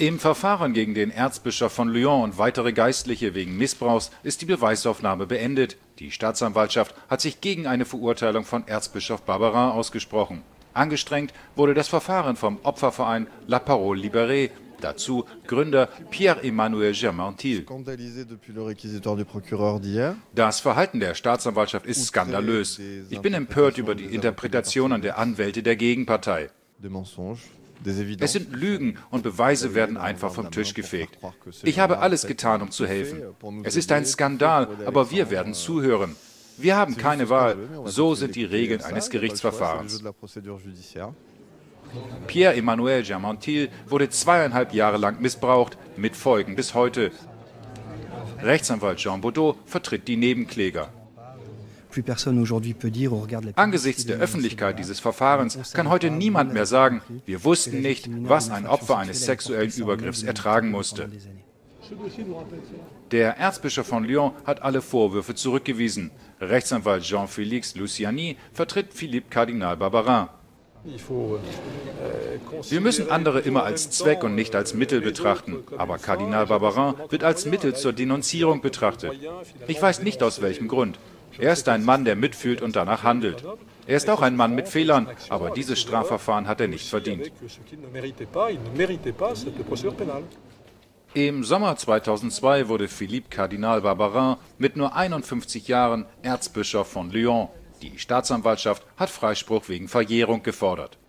Im Verfahren gegen den Erzbischof von Lyon und weitere Geistliche wegen Missbrauchs ist die Beweisaufnahme beendet. Die Staatsanwaltschaft hat sich gegen eine Verurteilung von Erzbischof Barbarin ausgesprochen. Angestrengt wurde das Verfahren vom Opferverein La Parole Libérée, dazu Gründer Pierre-Emmanuel Germantil. Das Verhalten der Staatsanwaltschaft ist skandalös. Ich bin empört über die Interpretationen der Anwälte der Gegenpartei. Es sind Lügen und Beweise werden einfach vom Tisch gefegt. Ich habe alles getan, um zu helfen. Es ist ein Skandal, aber wir werden zuhören. Wir haben keine Wahl. So sind die Regeln eines Gerichtsverfahrens. Pierre-Emmanuel Germantil wurde 2,5 Jahre lang missbraucht, mit Folgen bis heute. Rechtsanwalt Jean Baudot vertritt die Nebenkläger. Angesichts der Öffentlichkeit dieses Verfahrens kann heute niemand mehr sagen, wir wussten nicht, was ein Opfer eines sexuellen Übergriffs ertragen musste. Der Erzbischof von Lyon hat alle Vorwürfe zurückgewiesen. Rechtsanwalt Jean-Félix Luciani vertritt Philippe Kardinal Barbarin. Wir müssen andere immer als Zweck und nicht als Mittel betrachten, aber Kardinal Barbarin wird als Mittel zur Denunzierung betrachtet. Ich weiß nicht aus welchem Grund. Er ist ein Mann, der mitfühlt und danach handelt. Er ist auch ein Mann mit Fehlern, aber dieses Strafverfahren hat er nicht verdient. Im Sommer 2002 wurde Philippe Kardinal Barbarin mit nur 51 Jahren Erzbischof von Lyon. Die Staatsanwaltschaft hat Freispruch wegen Verjährung gefordert.